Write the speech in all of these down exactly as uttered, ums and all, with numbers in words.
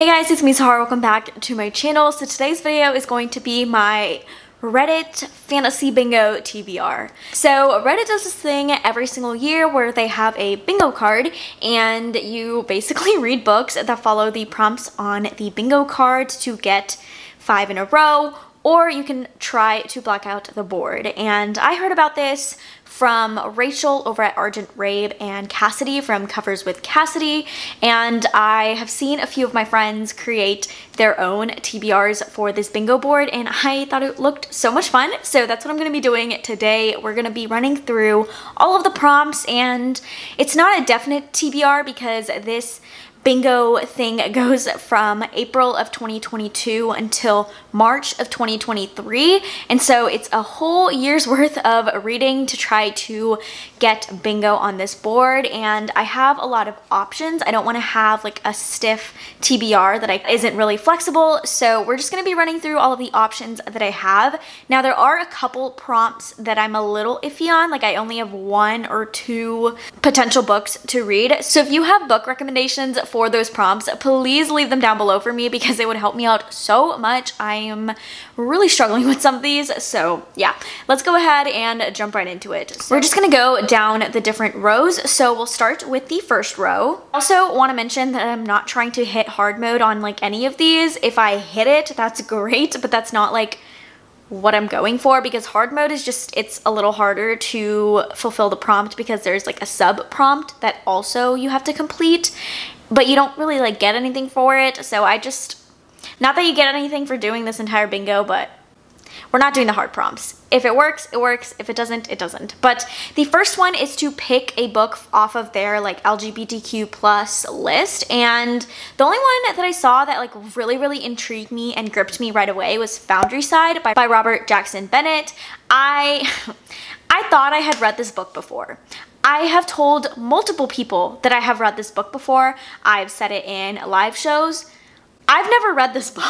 Hey guys, it's me Sahar. Welcome back to my channel. So today's video is going to be my Reddit fantasy bingo T B R. So Reddit does this thing every single year where they have a bingo card and you basically read books that follow the prompts on the bingo card to get five in a row, or you can try to black out the board. And I heard about this from Rachel over at Argent Rabe and Cassidy from Covers with Cassidy, and I have seen a few of my friends create their own T B Rs for this bingo board, and I thought it looked so much fun, so that's what I'm going to be doing today. We're going to be running through all of the prompts, and it's not a definite T B R because this bingo thing goes from April of twenty twenty-two until March of twenty twenty-three, and so it's a whole year's worth of reading to try to get bingo on this board. And I have a lot of options. I don't want to have like a stiff T B R that I, isn't really flexible, so we're just going to be running through all of the options that I have. Now there are a couple prompts that I'm a little iffy on, like I only have one or two potential books to read, so if you have book recommendations for those prompts, please leave them down below for me because it would help me out so much. I am really struggling with some of these, so yeah, let's go ahead and jump right into it. So we're just gonna go down the different rows, so we'll start with the first row. Also want to mention that I'm not trying to hit hard mode on like any of these. If I hit it, that's great, but that's not like what I'm going for, because hard mode is just, it's a little harder to fulfill the prompt because there's like a sub prompt that also you have to complete, but you don't really like get anything for it. So I just, not that you get anything for doing this entire bingo, but we're not doing the hard prompts. If it works, it works. If it doesn't, it doesn't. But the first one is to pick a book off of their like L G B T Q plus list. And the only one that I saw that like really, really intrigued me and gripped me right away was Foundryside by, by Robert Jackson Bennett. I, I thought I had read this book before. I have told multiple people that I have read this book before. I've said it in live shows. I've never read this book.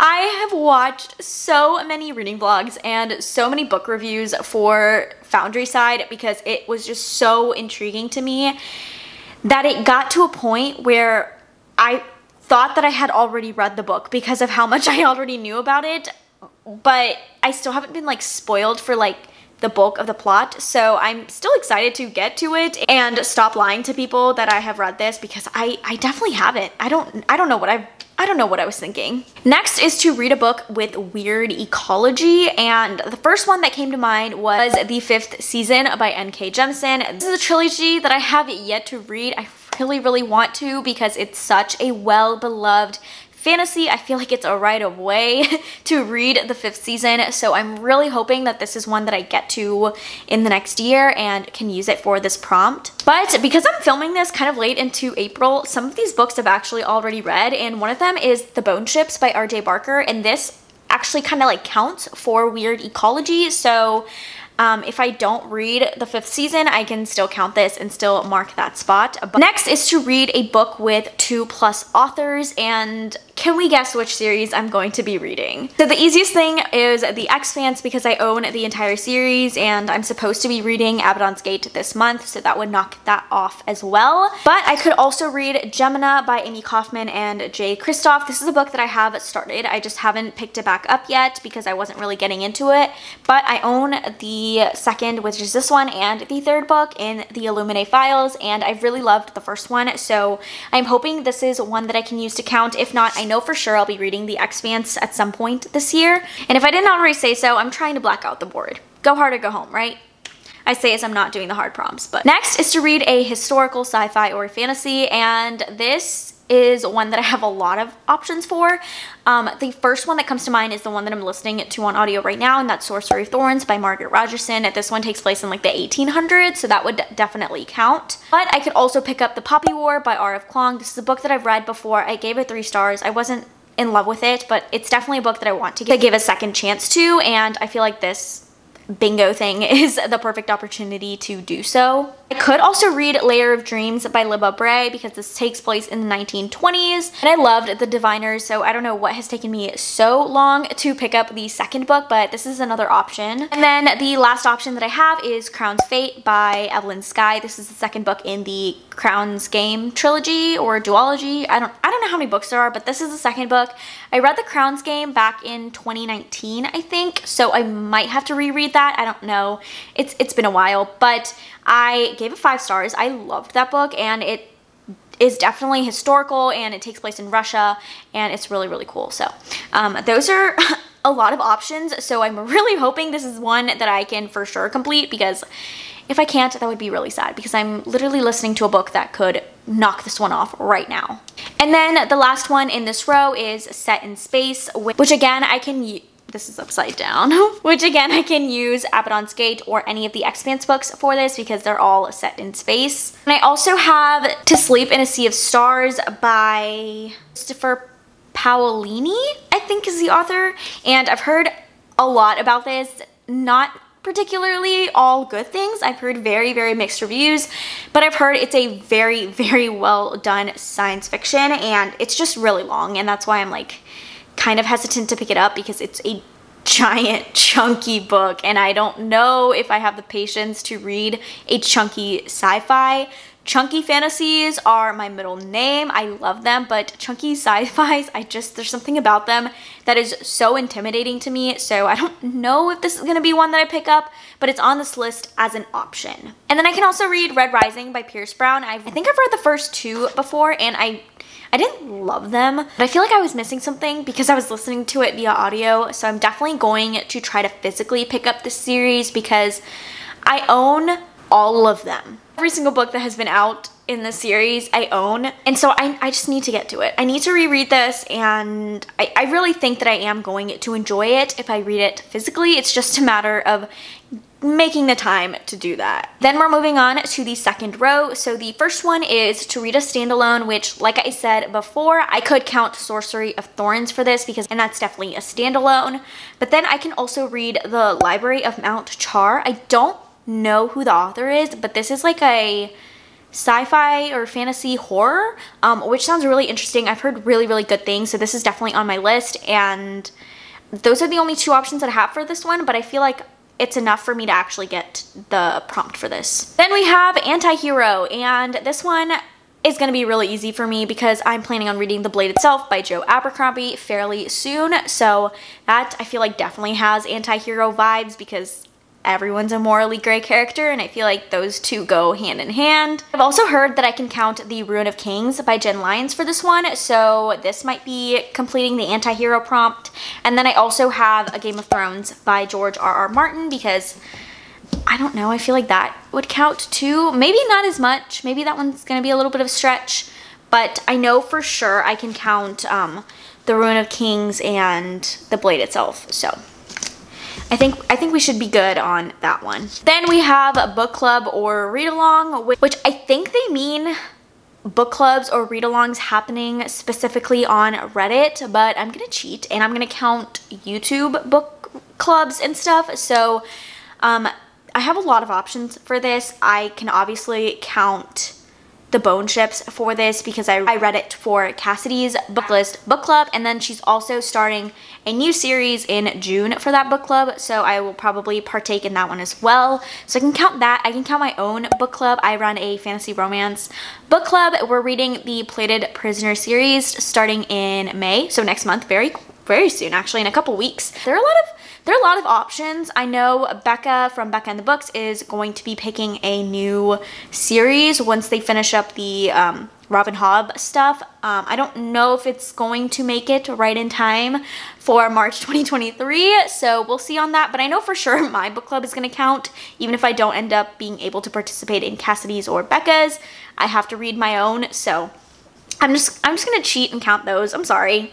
I have watched so many reading vlogs and so many book reviews for Foundryside because it was just so intriguing to me that it got to a point where I thought that I had already read the book because of how much I already knew about it, but I still haven't been like spoiled for like the bulk of the plot, so I'm still excited to get to it and stop lying to people that I have read this, because I, I definitely haven't. I don't I don't know what I've I don't know what I was thinking. Next is to read a book with weird ecology, and the first one that came to mind was The Fifth Season by N K Jemisin. This is a trilogy that I have yet to read. I really, really want to because it's such a well-beloved fantasy. I feel like it's a right of way to read The Fifth Season, so I'm really hoping that this is one that I get to in the next year and can use it for this prompt. But because I'm filming this kind of late into April, some of these books I've actually already read, and one of them is The Bone Ships by R J Barker, and this actually kind of like counts for weird ecology, so Um, if I don't read The Fifth Season, I can still count this and still mark that spot. But next is to read a book with two plus authors, and can we guess which series I'm going to be reading? So the easiest thing is The Expanse because I own the entire series and I'm supposed to be reading Abaddon's Gate this month, so that would knock that off as well. But I could also read Gemina by Amy Kaufman and Jay Kristoff. This is a book that I have started. I just haven't picked it back up yet because I wasn't really getting into it, but I own the second, which is this one, and the third book in the Illuminae Files, and I've really loved the first one, so I'm hoping this is one that I can use to count. If not, I know for sure I'll be reading The Expanse at some point this year, and if I didn't already say so, I'm trying to black out the board. Go hard or go home, right? I say as I'm not doing the hard prompts. But next is to read a historical, sci-fi, or fantasy, and this is one that I have a lot of options for. Um, the first one that comes to mind is the one that I'm listening to on audio right now, and that's Sorcery of Thorns by Margaret Rogerson. This one takes place in like the eighteen hundreds, so that would definitely count. But I could also pick up The Poppy War by R F Kuang. This is a book that I've read before. I gave it three stars. I wasn't in love with it, but it's definitely a book that I want to give, to give a second chance to, and I feel like this bingo thing is the perfect opportunity to do so. I could also read Layer of Dreams by Libba Bray because this takes place in the nineteen twenties, and I loved The Diviners, so I don't know what has taken me so long to pick up the second book, but this is another option. And then the last option that I have is Crown's Fate by Evelyn Skye. This is the second book in the Crown's Game trilogy or duology. I don't I don't know how many books there are, but this is the second book. I read The Crown's Game back in twenty nineteen, I think, so I might have to reread that. I don't know. It's It's been a while, but I gave it five stars. I loved that book, and it is definitely historical, and it takes place in Russia, and it's really, really cool. So um, those are a lot of options, so I'm really hoping this is one that I can for sure complete, because if I can't, that would be really sad, because I'm literally listening to a book that could knock this one off right now. And then the last one in this row is Set in Space, which again I can... This is upside down, which again, I can use Abaddon's Gate or any of the Expanse books for this because they're all set in space. And I also have To Sleep in a Sea of Stars by Christopher Paolini, I think is the author. And I've heard a lot about this, not particularly all good things. I've heard very, very mixed reviews, but I've heard it's a very, very well done science fiction, and it's just really long. And that's why I'm like, kind of hesitant to pick it up, because it's a giant chunky book and I don't know if I have the patience to read a chunky sci-fi. Chunky fantasies are my middle name. I love them, but chunky sci-fis, I just, there's something about them that is so intimidating to me. So I don't know if this is gonna be one that I pick up, but it's on this list as an option. And then I can also read Red Rising by Pierce Brown. I've, I think I've read the first two before, and I I didn't love them, but I feel like I was missing something because I was listening to it via audio. So I'm definitely going to try to physically pick up this series because I own all of them. Every single book that has been out in this series I own, and so I, I just need to get to it. I need to reread this, and I, I really think that I am going to enjoy it if I read it physically. It's just a matter of making the time to do that. Then we're moving on to the second row. So the first one is to read a standalone, which, like I said before, I could count Sorcery of Thorns for this because, and that's definitely a standalone. But then I can also read The Library of Mount Char. I don't know who the author is, but this is like a sci-fi or fantasy horror, um, which sounds really interesting. I've heard really, really good things, so this is definitely on my list. And those are the only two options that I have for this one, but I feel like it's enough for me to actually get the prompt for this. Then we have Antihero, and this one is gonna be really easy for me because I'm planning on reading The Blade Itself by Joe Abercrombie fairly soon. So that I feel like definitely has antihero vibes because everyone's a morally gray character, and I feel like those two go hand in hand. I've also heard that I can count The Ruin of Kings by Jen Lyons for this one, so this might be completing the anti-hero prompt. And then I also have A Game of Thrones by George R R Martin because, I don't know, I feel like that would count too. Maybe not as much, maybe that one's gonna be a little bit of a stretch, but I know for sure I can count um, The Ruin of Kings and The Blade Itself, so. I think I think we should be good on that one. Then we have a book club or read-along, which I think they mean book clubs or read-alongs happening specifically on Reddit, but I'm gonna cheat and I'm gonna count YouTube book clubs and stuff. So um, I have a lot of options for this. I can obviously count The Bone Ships for this because I, I read it for Cassidy's book list book club, and then she's also starting a new series in June for that book club, so I will probably partake in that one as well. So I can count that. I can count my own book club. I run a fantasy romance book club. We're reading the Plated Prisoner series starting in May, so next month, very very soon actually, in a couple weeks. There are a lot of There are a lot of options. I know Becca from Becca and the Books is going to be picking a new series once they finish up the um, Robin Hobb stuff. Um, I don't know if it's going to make it right in time for March twenty twenty-three, so we'll see on that. But I know for sure my book club is gonna count, even if I don't end up being able to participate in Cassidy's or Becca's. I have to read my own, so I'm just, I'm just gonna cheat and count those. I'm sorry.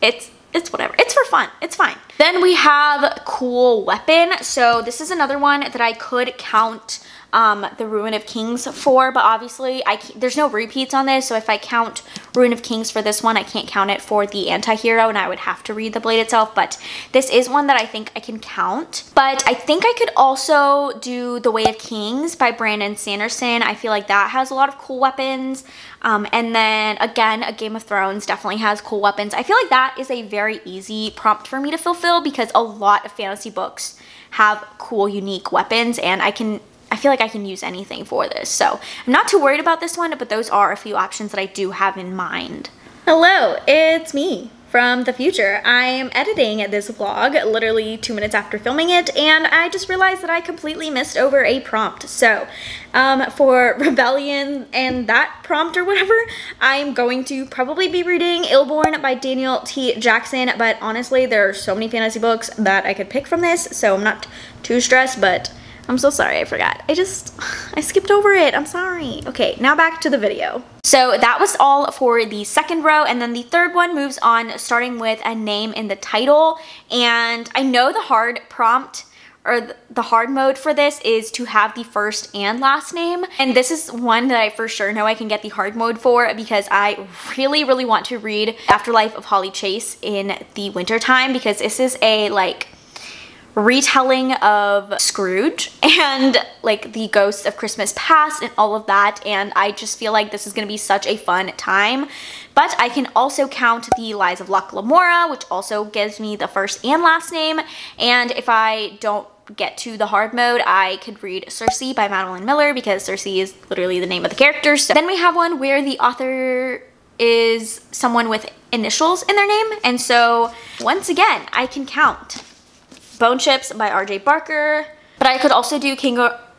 It's... It's whatever. It's for fun. It's fine. Then we have Cool Weapon. So this is another one that I could count um, The Ruin of Kings for, but obviously I can't, there's no repeats on this. So if I count Ruin of Kings for this one, I can't count it for the anti-hero, and I would have to read The Blade Itself. But this is one that I think I can count. But I think I could also do The Way of Kings by Brandon Sanderson. I feel like that has a lot of cool weapons. Um, and then again, A Game of Thrones definitely has cool weapons. I feel like that is a very easy prompt for me to fulfill because a lot of fantasy books have cool, unique weapons, and I can, I feel like I can use anything for this. So I'm not too worried about this one, but those are a few options that I do have in mind. Hello, it's me from the future. I am editing this vlog literally two minutes after filming it, and I just realized that I completely missed over a prompt. So um, for Rebellion and that prompt or whatever, I'm going to probably be reading Illborn by Daniel T. Jackson, but honestly, there are so many fantasy books that I could pick from this, so I'm not too stressed, but I'm so sorry I forgot. I just, I skipped over it. I'm sorry. Okay, now back to the video. So that was all for the second row, and then the third one moves on, starting with a name in the title. And I know the hard prompt or the hard mode for this is to have the first and last name, and this is one that I for sure know I can get the hard mode for because I really really want to read Afterlife of Holly Chase in the winter time, because this is a like retelling of Scrooge and like the ghosts of Christmas past and all of that, and I just feel like this is gonna be such a fun time. But I can also count the Lies of Locke Lamora, which also gives me the first and last name, and if I don't get to the hard mode, I could read Cersei by Madeline Miller because Cersei is literally the name of the character. So then we have one where the author is someone with initials in their name, and so once again I can count Bone Ships by R J Barker, but I could also do King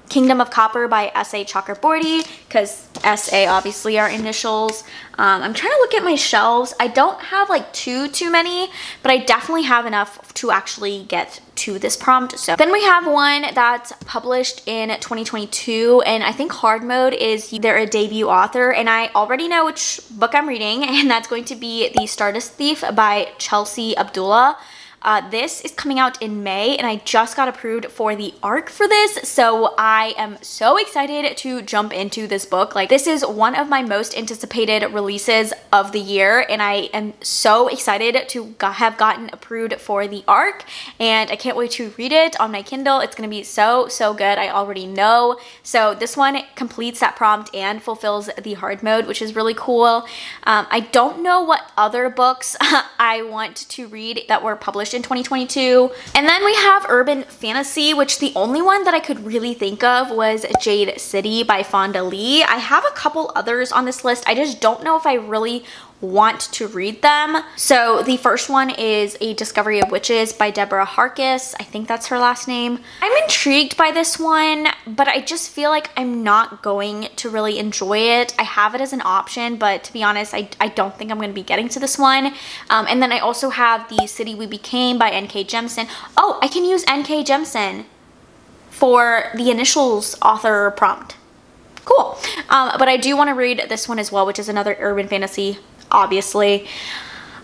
Kingdom of Copper by S A Chakraborty because S A obviously are initials. Um, I'm trying to look at my shelves. I don't have like too, too many, but I definitely have enough to actually get to this prompt. So then we have one that's published in twenty twenty-two, and I think hard mode is they're a debut author, and I already know which book I'm reading, and that's going to be The Stardust Thief by Chelsea Abdullah. Uh, this is coming out in May, and I just got approved for the A R C for this, so I am so excited to jump into this book. Like, this is one of my most anticipated releases of the year, and I am so excited to have gotten approved for the A R C, and I can't wait to read it on my Kindle. It's gonna be so, so good. I already know. So this one completes that prompt and fulfills the hard mode, which is really cool. Um, I don't know what other books I want to read that were published in twenty twenty-two. And then we have urban fantasy, which the only one that I could really think of was Jade City by Fonda Lee. I have a couple others on this list. I just don't know if I really want to read them. So the first one is A Discovery of Witches by Deborah Harkis. I think that's her last name. I'm intrigued by this one, but I just feel like I'm not going to really enjoy it. I have it as an option, but to be honest, I, I don't think I'm going to be getting to this one. Um, and then I also have The City We Became by N K Jemisin. Oh, I can use N K Jemisin for the initials author prompt. Cool. Um, but I do want to read this one as well, which is another urban fantasy. Obviously,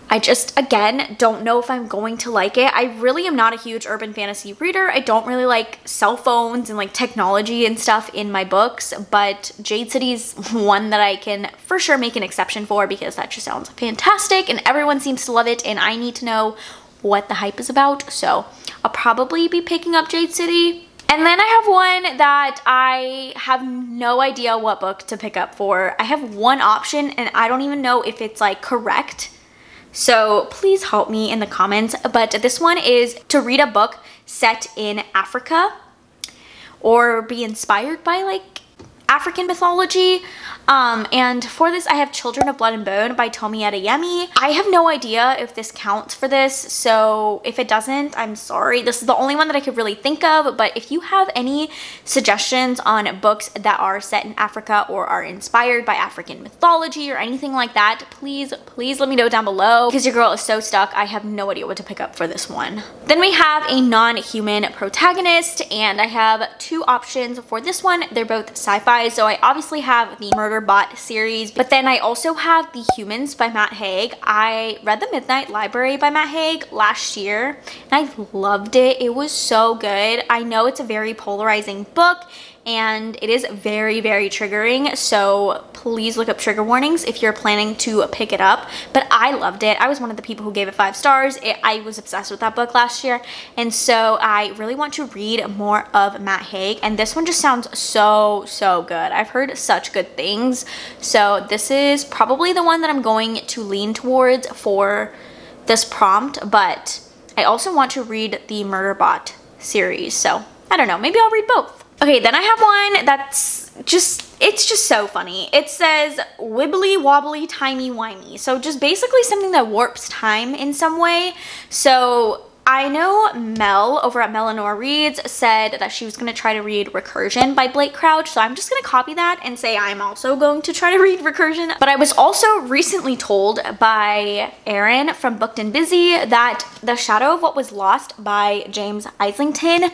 I just, again, don't know if I'm going to like it. I really am not a huge urban fantasy reader. I don't really like cell phones and like technology and stuff in my books, but Jade City's one that I can for sure make an exception for because that just sounds fantastic and everyone seems to love it, and I need to know what the hype is about. So I'll probably be picking up Jade City. And then I have one that I have no idea what book to pick up for. I have one option and I don't even know if it's like correct. So please help me in the comments. But this one is to read a book set in Africa or be inspired by like African mythology. Um, and for this I have Children of Blood and Bone by Tomi Adeyemi. I have no idea if this counts for this, so if it doesn't, I'm sorry. This is the only one that I could really think of, but if you have any suggestions on books that are set in Africa or are inspired by African mythology or anything like that, please, please let me know down below because your girl is so stuck. I have no idea what to pick up for this one. Then we have a non-human protagonist, and I have two options for this one. They're both sci-fi. So I obviously have the Murderbot series, but then I also have The Humans by Matt Haig. I read The Midnight Library by Matt Haig last year and I loved it. It was so good. I know it's a very polarizing book and it is very, very triggering, so please look up trigger warnings if you're planning to pick it up. But I loved it. I was one of the people who gave it five stars. It, I was obsessed with that book last year, and so I really want to read more of Matt Haig, and this one just sounds so, so good. I've heard such good things, so this is probably the one that I'm going to lean towards for this prompt, but I also want to read the Murderbot series, so I don't know. Maybe I'll read both. Okay, then I have one that's just, it's just so funny. It says wibbly wobbly timey wimey. So just basically something that warps time in some way. So I know Mel over at Melanore Reads said that she was going to try to read Recursion by Blake Crouch, so I'm just going to copy that and say I'm also going to try to read Recursion. But I was also recently told by Erin from Booked and Busy that The Shadow of What Was Lost by James Islington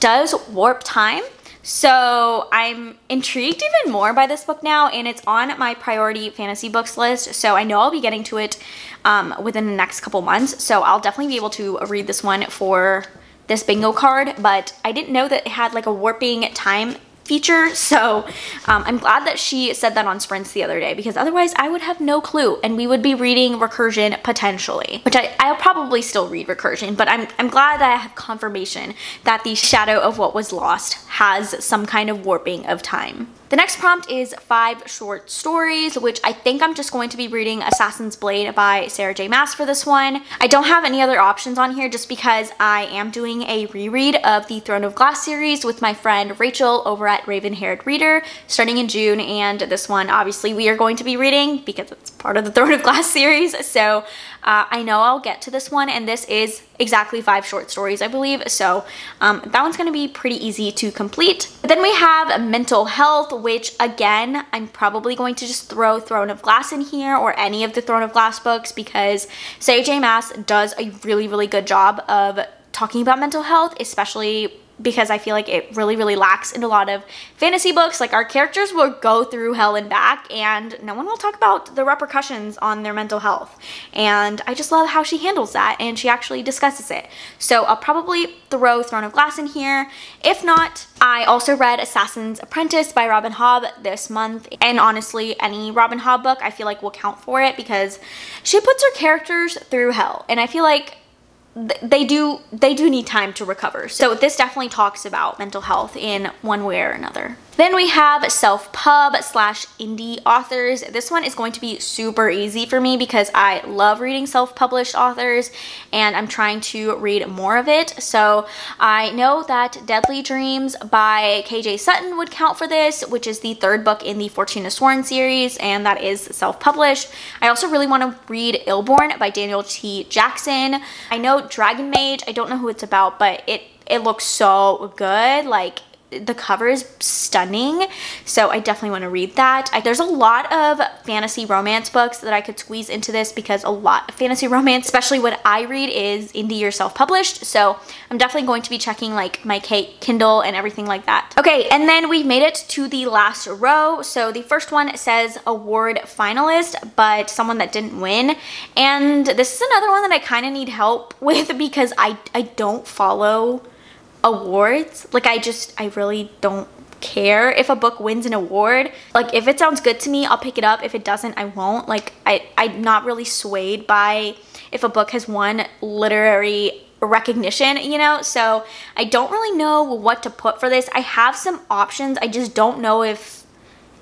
does warp time. So I'm intrigued even more by this book now, and it's on my priority fantasy books list, so I know I'll be getting to it um, within the next couple months, so I'll definitely be able to read this one for this bingo card. But I didn't know that it had like a warping time feature, so um, I'm glad that she said that on Sprints the other day, because otherwise I would have no clue and we would be reading Recursion potentially, which I, I'll probably still read Recursion, but I'm, I'm glad that I have confirmation that The Shadow of What Was Lost has some kind of warping of time. The next prompt is five short stories, which I think I'm just going to be reading Assassin's Blade by Sarah J. Maas for this one. I don't have any other options on here just because I am doing a reread of the Throne of Glass series with my friend Rachel over at Raven-Haired Reader starting in June, and this one obviously we are going to be reading because it's part of the Throne of Glass series, so uh, I know I'll get to this one, and this is exactly five short stories, I believe, so um, that one's going to be pretty easy to complete. But then we have mental health, which again, I'm probably going to just throw Throne of Glass in here or any of the Throne of Glass books, because Sarah J. Maas does a really, really good job of talking about mental health, especially because I feel like it really, really lacks in a lot of fantasy books. Like, our characters will go through hell and back and no one will talk about the repercussions on their mental health. And I just love how she handles that and she actually discusses it. So I'll probably throw Throne of Glass in here. If not, I also read Assassin's Apprentice by Robin Hobb this month. And honestly, any Robin Hobb book I feel like will count for it because she puts her characters through hell. And I feel like they do they do need time to recover. So this definitely talks about mental health in one way or another. Then we have self-pub slash indie authors. This one is going to be super easy for me because I love reading self-published authors and I'm trying to read more of it. So I know that Deadly Dreams by K J Sutton would count for this, which is the third book in the Fortuna Sworn series, and that is self-published. I also really want to read Illborn by Daniel T. Jackson. I know Dragon Mage, I don't know who it's about, but it, it looks so good. Like, the cover is stunning, so I definitely want to read that. I, there's a lot of fantasy romance books that I could squeeze into this because a lot of fantasy romance, especially what I read, is indie or self-published, so I'm definitely going to be checking like my Kindle and everything like that. Okay, and then we've made it to the last row. So the first one says award finalist, but someone that didn't win, and this is another one that I kind of need help with because I, I don't follow awards. Like, I just, I really don't care if a book wins an award. Like, if it sounds good to me, I'll pick it up. If it doesn't, I won't. Like, I, I'm not really swayed by if a book has won literary recognition, you know? So I don't really know what to put for this. I have some options. I just don't know if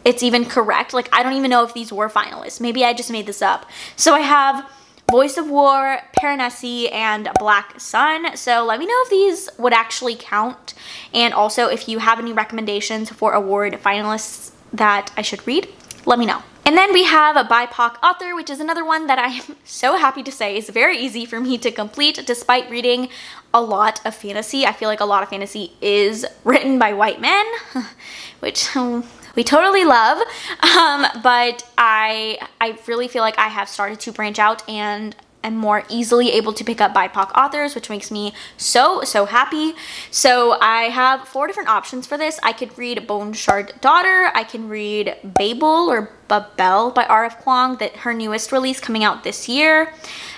it's even correct. Like, I don't even know if these were finalists. Maybe I just made this up. So I have Voice of War, Piranesi, and Black Sun. So let me know if these would actually count, and also if you have any recommendations for award finalists that I should read, let me know. And then we have a B I P O C author, which is another one that I am so happy to say is very easy for me to complete despite reading a lot of fantasy. I feel like a lot of fantasy is written by white men, which um, we totally love, um, but I I really feel like I have started to branch out and am more easily able to pick up B I P O C authors, which makes me so, so happy. So I have four different options for this. I could read Bone Shard Daughter, I can read Babel or Babel by R F Kuang, that her newest release coming out this year.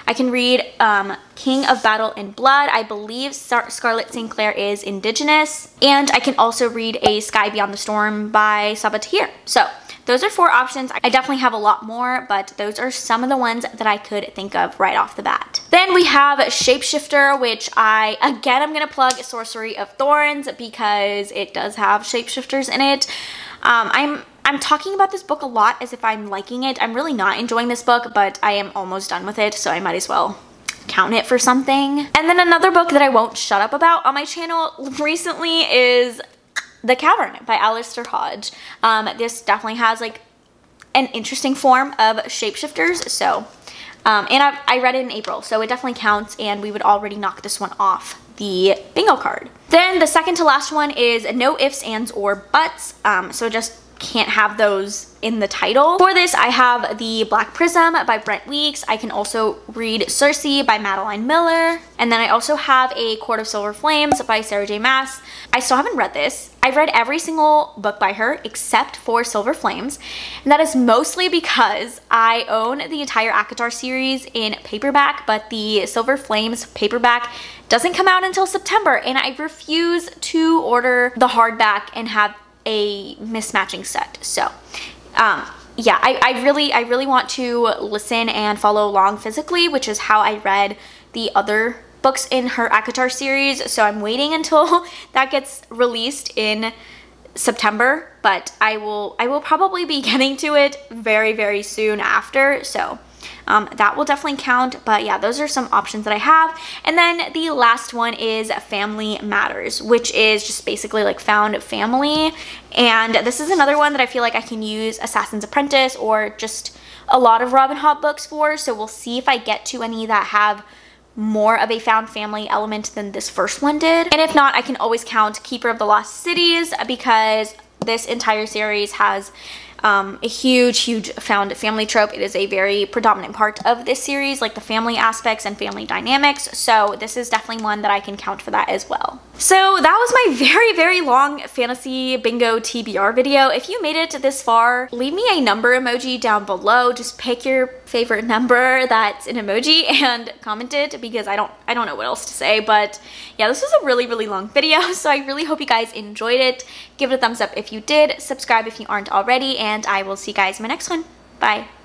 I can read um, King of Battle and Blood. I believe Scar Scarlett Sinclair is indigenous. And I can also read A Sky Beyond the Storm by Sabatier. So those are four options. I definitely have a lot more, but those are some of the ones that I could think of right off the bat. Then we have Shapeshifter, which I, again, I'm going to plug Sorcery of Thorns because it does have shapeshifters in it. Um, I'm I'm talking about this book a lot as if I'm liking it. I'm really not enjoying this book, but I am almost done with it, so I might as well count it for something. And then another book that I won't shut up about on my channel recently is The Cavern by Alistair Hodge. Um, this definitely has like an interesting form of shapeshifters, so um, and I, I read it in April, so it definitely counts, and we would already knock this one off the bingo card. Then the second to last one is no ifs, ands, or buts, um, so just can't have those in the title. For this, I have The Black Prism by Brent Weeks. I can also read Cersei by Madeline Miller. And then I also have A Court of Silver Flames by Sarah J. Maas. I still haven't read this. I've read every single book by her except for Silver Flames. And that is mostly because I own the entire ACOTAR series in paperback, but the Silver Flames paperback doesn't come out until September, and I refuse to order the hardback and have a mismatching set. So um yeah, I, I really I really want to listen and follow along physically, which is how I read the other books in her ACOTAR series, so I'm waiting until that gets released in September, but I will I will probably be getting to it very very soon after, so Um, that will definitely count. But yeah, those are some options that I have. And then the last one is Family Matters, which is just basically like found family. And this is another one that I feel like I can use Assassin's Apprentice or just a lot of Robin Hobb books for. So we'll see if I get to any that have more of a found family element than this first one did. And if not, I can always count Keeper of the Lost Cities, because this entire series has Um, a huge, huge found family trope. It is a very predominant part of this series, like the family aspects and family dynamics. So this is definitely one that I can count for that as well. So that was my very, very long fantasy bingo T B R video. If you made it this far, leave me a number emoji down below. Just pick your favorite number that's an emoji and comment it, because I don't, I don't know what else to say. But yeah, this was a really, really long video. So I really hope you guys enjoyed it. Give it a thumbs up if you did. Subscribe if you aren't already. And And I will see you guys in my next one. Bye.